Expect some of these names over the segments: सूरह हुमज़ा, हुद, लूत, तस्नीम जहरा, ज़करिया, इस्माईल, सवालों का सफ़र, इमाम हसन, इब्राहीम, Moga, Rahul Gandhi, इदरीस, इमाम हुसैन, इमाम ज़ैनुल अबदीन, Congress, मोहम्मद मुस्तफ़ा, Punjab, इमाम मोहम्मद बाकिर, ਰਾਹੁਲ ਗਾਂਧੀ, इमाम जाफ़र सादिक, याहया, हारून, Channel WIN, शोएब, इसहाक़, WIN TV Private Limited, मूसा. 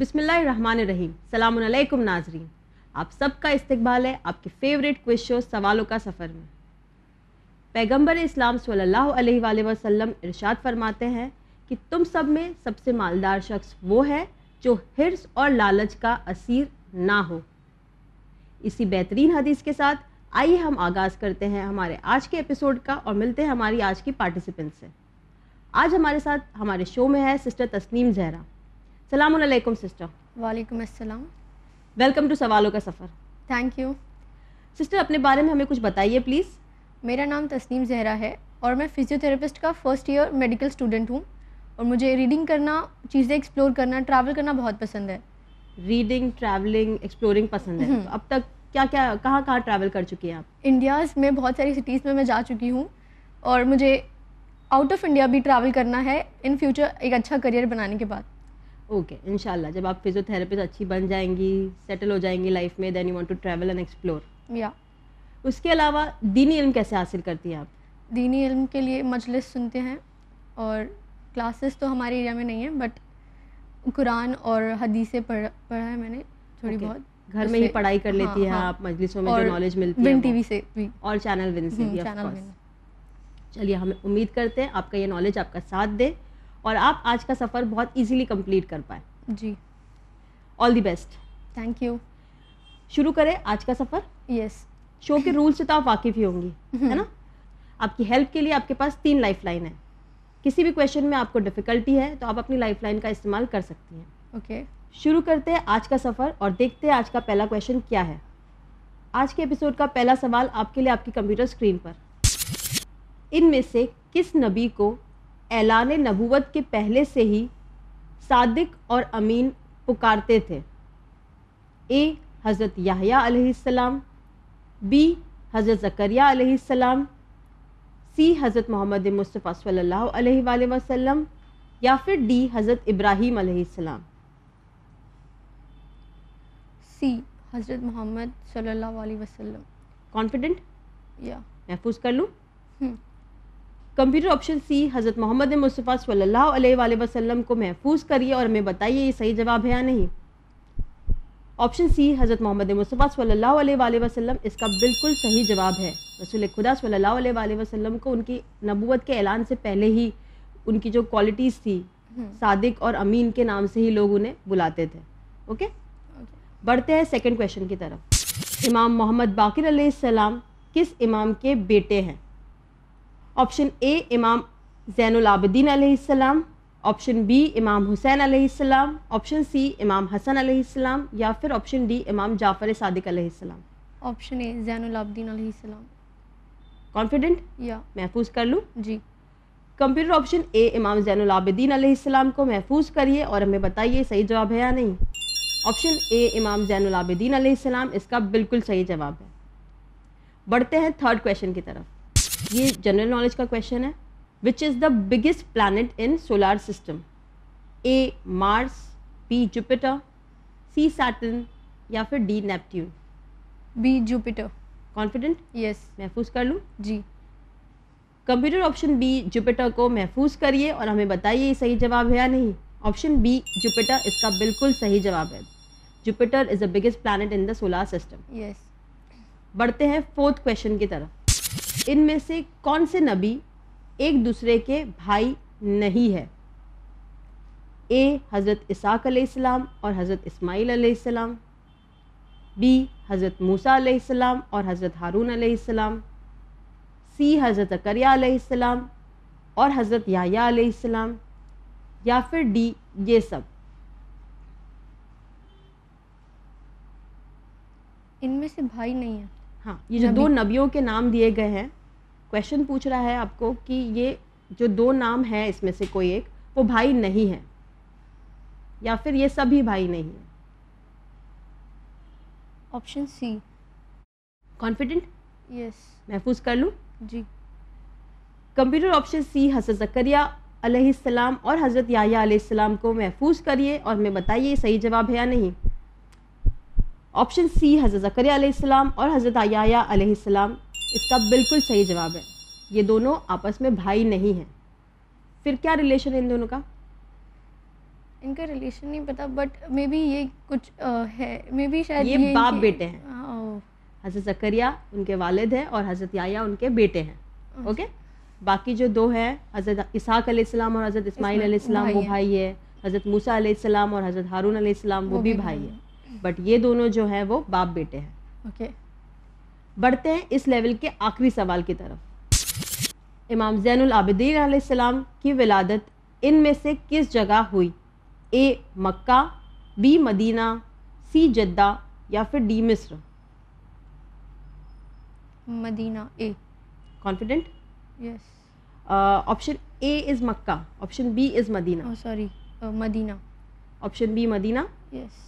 बिस्मिल्लाहिर्रहमानिर्रहीम। सलामुन अलैकुम नाजरीन, आप सबका इस्तकबाल है आपके फेवरेट क्विज शो सवालों का सफ़र में। पैगंबर इस्लाम सल्लल्लाहु अलैहि वसल्लम इरशाद फरमाते हैं कि तुम सब में सबसे मालदार शख्स वो है जो हिर्स और लालच का असीर ना हो। इसी बेहतरीन हदीस के साथ आइए हम आगाज़ करते हैं हमारे आज के एपिसोड का और मिलते हैं हमारी आज की पार्टिसिपेंट से। आज हमारे साथ हमारे शो में है सिस्टर तस्नीम जहरा। सलामुन अलैकुम सिस्टर। वालेकुम अस्सलाम। वेलकम टू सवालों का सफ़र। Thank you. सिस्टर, अपने बारे में हमें कुछ बताइए प्लीज़। मेरा नाम तस्नीम जहरा है और मैं फिजियोथेरेपिस्ट का फर्स्ट ईयर मेडिकल स्टूडेंट हूँ और मुझे रीडिंग करना, चीज़ें एक्सप्लोर करना, ट्रैवल करना बहुत पसंद है। रीडिंग, ट्रैवलिंग, एक्सप्लोरिंग पसंद है। तो अब तक क्या क्या, कहाँ कहाँ ट्रैवल कर चुकी हैं आप? इंडिया में बहुत सारी सिटीज़ में मैं जा चुकी हूँ और मुझे आउट ऑफ इंडिया भी ट्रैवल करना है इन फ्यूचर, एक अच्छा करियर बनाने के बाद। ओके, इंशाल्लाह जब आप फिजियोथेरेपिस्ट अच्छी बन जाएंगी, सेटल हो जाएंगी लाइफ में, then you want to travel and explore. या उसके अलावा दीनी इल्म कैसे हासिल करती हैं आप? दीनी इल्म के लिए मजलिस सुनते हैं और क्लासेस तो हमारे एरिया में नहीं है, बट कुरान और हदीसें पढ़ा है मैंने थोड़ी बहुत। घर में ही पढ़ाई कर लेती है आप, मजलिसों में जो नॉलेज मिलती है विन टीवी से भी और चैनल विन से भी। चलिए, हमें उम्मीद करते हैं आपका ये नॉलेज आपका साथ दे और आप आज का सफ़र बहुत इजीली कंप्लीट कर पाए। जी, all the best. Thank you. शुरू करें आज का सफ़र? यस। शो के रूल से तो आप वाकिफ़ ही होंगी, है ना? आपकी हेल्प के लिए आपके पास 3 लाइफलाइन है। किसी भी क्वेश्चन में आपको डिफ़िकल्टी है तो आप अपनी लाइफलाइन का इस्तेमाल कर सकती हैं। ओके, शुरू करते हैं आज का सफ़र और देखते हैं आज का पहला क्वेश्चन क्या है। आज के एपिसोड का पहला सवाल आपके लिए आपकी कंप्यूटर स्क्रीन पर। इनमें से किस नबी को ऐलान नबूवत के पहले से ही सादिक और अमीन पुकारते थे? ए हज़रत याहया अलैहिस्सलाम, बी हज़रत ज़करिया अलैहिस्सलाम, सी हज़रत मोहम्मद मुस्तफ़ा सल्लल्लाहु अलैहि वसल्लम, या फिर डी हज़रत इब्राहीम अलैहिस्सलाम। सी हज़रत मोहम्मद सल्लल्लाहु अलैहि वसल्लम। कॉन्फिडेंट? या महफूज कर लूँ? कंप्यूटर ऑप्शन सी हज़रत मोहम्मद मुस्तफ़ा सल्लल्लाहु अलैहि वसल्लम को महफूज करिए और हमें बताइए ये सही जवाब है या नहीं। ऑप्शन सी हज़रत मोहम्मद मुस्तफ़ा सल्लल्लाहु अलैहि वसल्लम इसका बिल्कुल सही जवाब है। रसूल खुदा सल्लल्लाहु अलैहि वसल्लम को उनकी नबूवत के ऐलान से पहले ही उनकी जो क्वालिटीज़ थी, सादिक और अमीन के नाम से ही लोग उन्हें बुलाते थे। ओके, बढ़ते हैं सेकेंड क्वेश्चन की तरफ। इमाम मोहम्मद बाकिर अलैहिस्सलाम किस इमाम के बेटे हैं? ऑप्शन ए इमाम ज़ैनुल अबदीन अलैहिस्सलाम, ऑप्शन बी इमाम हुसैन अलैहिस्सलाम, ऑप्शन सी इमाम हसन अलैहिस्सलाम, या फिर ऑप्शन डी इमाम जाफ़र सादिक अलैहिस्सलाम। ऑप्शन ए ज़ैनुल अबदीन अलैहिस्सलाम। कॉन्फिडेंट? या महफूज कर लूँ? जी। कंप्यूटर ऑप्शन ए इमाम ज़ैनुल अबदीन अलैहिस्सलाम को महफूज करिए और हमें बताइए सही जवाब है या नहीं। ऑप्शन ए इमाम ज़ैनुल अबदीन अलैहिस्सलाम इसका बिल्कुल सही जवाब है। बढ़ते हैं थर्ड क्वेश्चन की तरफ। ये जनरल नॉलेज का क्वेश्चन है। Which is the biggest planet in solar system? A Mars, B Jupiter, C Saturn, या फिर D Neptune. B Jupiter. Confident? Yes. महफूज कर लूँ? जी। कंप्यूटर ऑप्शन बी जुपिटर को महफूज करिए और हमें बताइए सही जवाब है या नहीं। ऑप्शन बी जुपिटर इसका बिल्कुल सही जवाब है। Jupiter is the biggest planet in the solar system. Yes. बढ़ते हैं फोर्थ क्वेश्चन की तरफ। इनमें से कौन से नबी एक दूसरे के भाई नहीं है? ए हज़रत इसाक अलैहिस्सलाम और हज़रत इस्माईल अलैहिस्सलाम, बी हज़रत मूसा अलैहिस्सलाम और हज़रत हारून अलैहिस्सलाम, सी हज़रत ज़करिया अलैहिस्सलाम और हज़रत याहया अलैहिस्सलाम, या फिर डी ये सब। इनमें से भाई नहीं है। हाँ, ये जो दो नबियों के नाम दिए गए हैं, क्वेश्चन पूछ रहा है आपको कि ये जो दो नाम है इसमें से कोई एक वो भाई नहीं है या फिर ये सभी भाई नहीं है। Option C. कॉन्फिडेंट? यस। महफूज कर लूँ? जी। कंप्यूटर ऑप्शन सी हज़रत ज़करिया अलैहिस्सलाम और हज़रत याहया अलैहिस्सलाम को महफूज करिए और हमें बताइए सही जवाब है या नहीं। ऑप्शन सी हज़रत ज़करिया अलैहिस्सलाम और हज़रत याहया अलैहिस्सलाम इसका बिल्कुल सही जवाब है। ये दोनों आपस में भाई नहीं हैं। फिर क्या रिलेशन है इन दोनों का? इनका रिलेशन नहीं पता, बट मे बी ये कुछ है, मे बी शायद ये बाप बेटे हैं। हज़रत ज़करिया उनके वालिद हैं और हज़रत याया उनके बेटे हैं। ओके, बाकी जो दो हैं हज़रत इसहाक़ अलैहिस्सलाम और हज़रत इस्माईल अलैहिस्सलाम वो भाई है, हज़रत मूसा अलैहिस्सलाम और हज़रत हारून अलैहिस्सलाम वो भी भाई है, बट ये दोनों जो हैं वो बाप बेटे हैं। ओके, बढ़ते हैं इस लेवल के आखिरी सवाल की तरफ। इमाम ज़ैनुल अबदीन अलैहिस्सलाम की विलादत इनमें से किस जगह हुई? A Mecca, B Medina, C Jeddah या फिर डी मिस्र। Medina. A. Confident? Yes. Option A is Mecca, option B is Medina. Sorry, Medina. Option B Medina. Yes.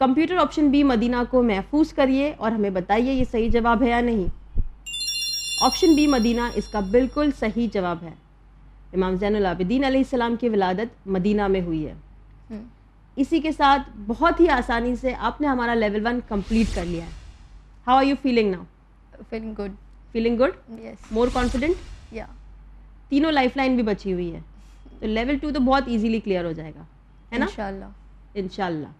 Computer option B Medina को महफूज करिए और हमें बताइए ये सही जवाब है या नहीं। ऑप्शन बी मदीना इसका बिल्कुल सही जवाब है। इमाम ज़ैनुल आबिदीन अलैहिस्सलाम की विलादत मदीना में हुई है। इसी के साथ बहुत ही आसानी से आपने हमारा लेवल 1 कंप्लीट कर लिया है। How are you feeling now? Feeling good. Feeling good? Yes. More confident? Yeah. तीनों लाइफलाइन भी बची हुई है, तो लेवल 2 तो बहुत ईजीली क्लियर हो जाएगा, है ना? इंशाल्लाह, इंशाल्लाह।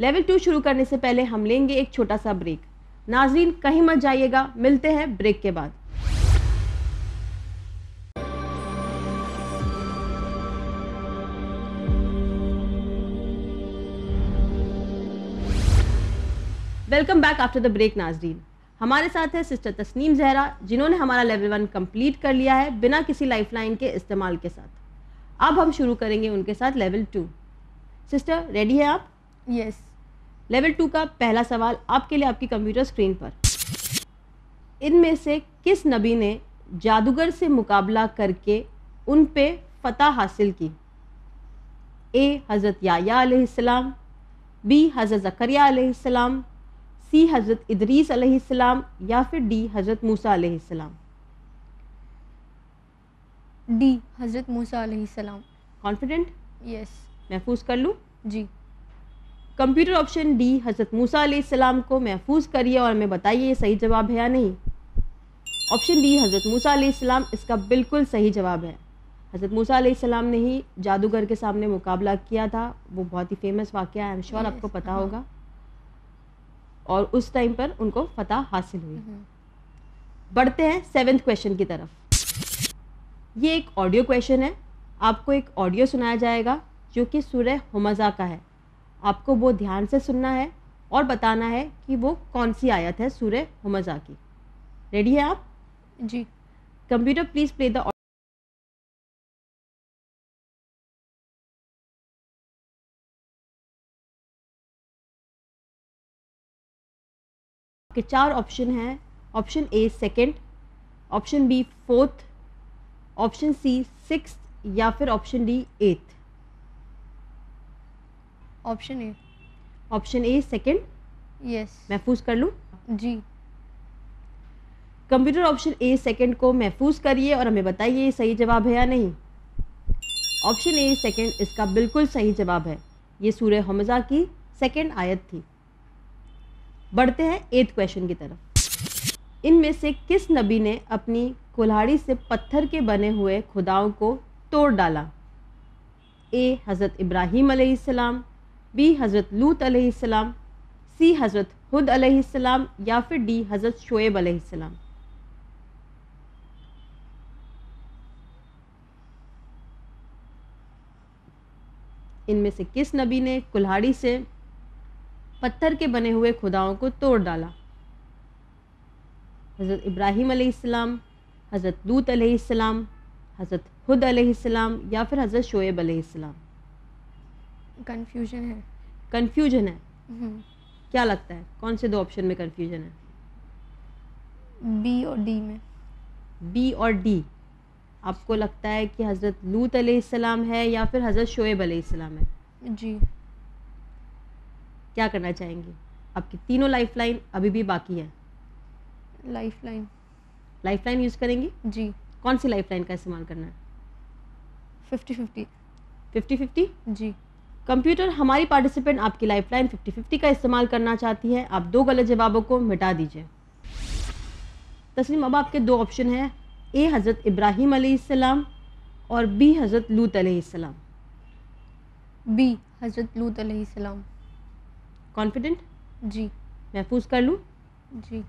लेवल 2 शुरू करने से पहले हम लेंगे एक छोटा सा ब्रेक। नाज़रीन, कहीं मत जाइएगा, मिलते हैं ब्रेक के बाद। Welcome back after the break. नाज़रीन, हमारे साथ है सिस्टर तस्नीम जहरा, जिन्होंने हमारा लेवल 1 कंप्लीट कर लिया है बिना किसी लाइफलाइन के इस्तेमाल के साथ। अब हम शुरू करेंगे उनके साथ लेवल 2। सिस्टर, रेडी हैं आप? यस। लेवल 2 का पहला सवाल आपके लिए आपकी कंप्यूटर स्क्रीन पर। इनमें से किस नबी ने जादूगर से मुकाबला करके उन पे फतह हासिल की? ए हज़रत याया अलैहिस्सलाम, बी हज़रत ज़करिया अलैहिस्सलाम, सी हज़रत इदरीस अलैहिस्सलाम या फिर डी हज़रत मूसा अलैहिस्सलाम। डी हज़रत मूसा अलैहिस्सलाम। कॉन्फिडेंट? यस। महफूज कर लूँ? जी। कंप्यूटर ऑप्शन डी हज़रत मूसा अलैहिस्सलाम को महफूज करिए और हमें बताइए ये सही जवाब है या नहीं। ऑप्शन डी हज़रत मूसा अलैहिस्सलाम इसका बिल्कुल सही जवाब है। हज़रत मूसा अलैहिस्सलाम ने ही जादूगर के सामने मुकाबला किया था, वो बहुत ही फेमस वाक़या है, आई एम श्योर आपको पता होगा, और उस टाइम पर उनको फतह हासिल हुई। बढ़ते हैं 7th क्वेश्चन की तरफ। ये एक ऑडियो क्वेश्चन है, आपको एक ऑडियो सुनाया जाएगा जो कि सूरह हुमज़ा का है। आपको वो ध्यान से सुनना है और बताना है कि वो कौन सी आयत है सूरह हुमज़ा की। रेडी है आप? जी। Computer please play the. आपके 4 ऑप्शन हैं। Option A second, option B fourth, option C sixth या फिर option D 8th। Option A. Option A second. Yes. महफूज कर लूँ? जी। कंप्यूटर ऑप्शन ए सेकंड को महफूज करिए और हमें बताइए ये सही जवाब है या नहीं। ऑप्शन ए सेकंड इसका बिल्कुल सही जवाब है। ये सूरह हुमज़ा की 2nd आयत थी। बढ़ते हैं 8th क्वेश्चन की तरफ। इनमें से किस नबी ने अपनी कुल्हाड़ी से पत्थर के बने हुए खुदाओं को तोड़ डाला? ए हज़रत इब्राहीम अलैहिस्सलाम, बी हज़रत लूत अलैहिस्सलाम, सी हज़रत हुद अलैहिस्सलाम या फिर डी हज़रत शोएब अलैहिस्सलाम। इनमें से किस नबी ने कुल्हाड़ी से पत्थर के बने हुए खुदाओं को तोड़ डाला? हज़रत इब्राहीम अलैहिस्सलाम, हज़रत लूत अलैहिस्सलाम, हज़रत हुद अलैहिस्सलाम या फिर हज़रत शोएब अलैहिस्सलाम। कन्फ्यूजन है। कन्फ्यूजन है? क्या लगता है कौन से 2 ऑप्शन में कन्फ्यूजन है? बी और डी में। बी और डी। आपको लगता है कि हज़रत लूत अलैहिस्सलाम है या फिर हज़रत शोएब अलैहिस्सलाम है? जी। क्या करना चाहेंगी? आपकी तीनों लाइफलाइन अभी भी बाकी है। लाइफलाइन। लाइफलाइन यूज़ करेंगी? जी। कौन सी लाइफलाइन का इस्तेमाल करना है? 50-50। 50-50? जी। कंप्यूटर, हमारी पार्टिसिपेंट आपकी लाइफलाइन 50-50 का इस्तेमाल करना चाहती है। आप 2 गलत जवाबों को मिटा दीजिए। तस्नीम, अब आपके 2 ऑप्शन हैं। ए हज़रत इब्राहीम अलैहिस्सलाम और बी हज़रत लूत अलैहिस्सलाम। बी हज़रत लूत अलैहिस्सलाम। कॉन्फिडेंट? जी। महफूज कर लूँ? जी।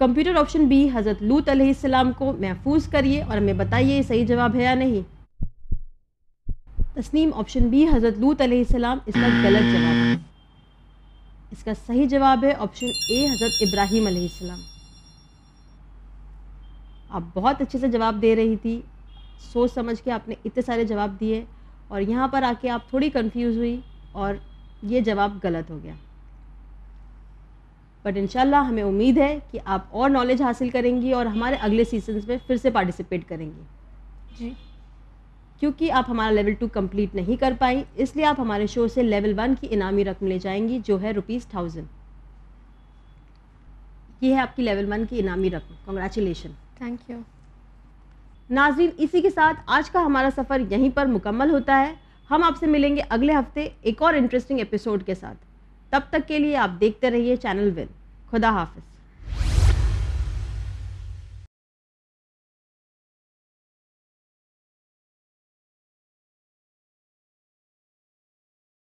कंप्यूटर ऑप्शन बी हज़रत लूत अलैहिस्सलाम को महफूज करिए और हमें बताइए सही जवाब है या नहीं। तस्नीम ऑप्शन बी हज़रत लूत अलैहिस्सलाम इसका गलत जवाब है। इसका सही जवाब है ऑप्शन ए हज़रत इब्राहीम अलैहिस्सलाम। आप बहुत अच्छे से जवाब दे रही थी, सोच समझ के आपने इतने सारे जवाब दिए और यहाँ पर आके आप थोड़ी कंफ्यूज हुई और ये जवाब गलत हो गया। बट इंशाल्लाह हमें उम्मीद है कि आप और नॉलेज हासिल करेंगी और हमारे अगले सीजन्स में फिर से पार्टिसिपेट करेंगी। जी। क्योंकि आप हमारा लेवल 2 कंप्लीट नहीं कर पाई, इसलिए आप हमारे शो से लेवल 1 की इनामी रकम ले जाएंगी जो है ₹1000। ये है आपकी लेवल 1 की इनामी रकम। कॉन्ग्रेचुलेशन। Thank you. नाज़रीन, इसी के साथ आज का हमारा सफ़र यहीं पर मुकम्मल होता है। हम आपसे मिलेंगे अगले हफ्ते एक और इंटरेस्टिंग एपिसोड के साथ। तब तक के लिए आप देखते रहिए चैनल विन। खुदा हाफिज़।